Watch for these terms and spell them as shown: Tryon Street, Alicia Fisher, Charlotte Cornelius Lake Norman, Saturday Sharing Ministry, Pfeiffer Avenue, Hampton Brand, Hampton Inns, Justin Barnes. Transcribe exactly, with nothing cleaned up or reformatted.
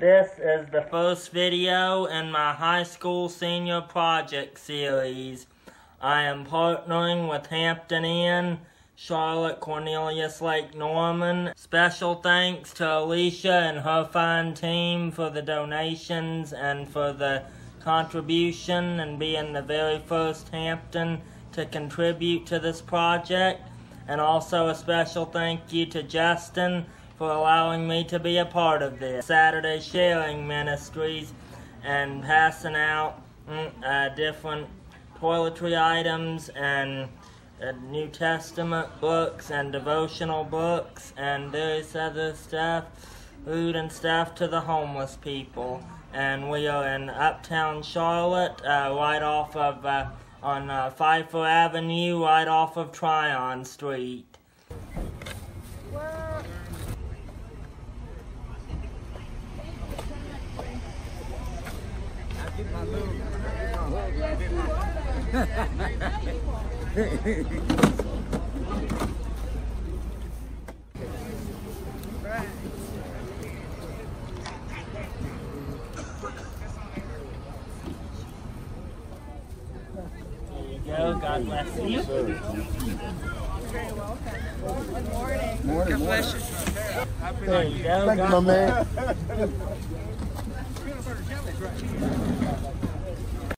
This is the first video in my high school senior project series. I am partnering with Hampton Inn, Charlotte Cornelius Lake Norman. Special thanks to Alicia and her fine team for the donations and for the contribution and being the very first Hampton to contribute to this project. And also a special thank you to Justin for allowing me to be a part of this. Saturday Sharing Ministries and passing out uh, different toiletry items and uh, New Testament books and devotional books and various other stuff, food and stuff to the homeless people. And we are in Uptown Charlotte, uh, right off of uh, on uh, Pfeiffer Avenue, right off of Tryon Street. Whoa. God bless you. You're very welcome. Good morning. Morning. God bless you. Happy New Year. Thank you, my man.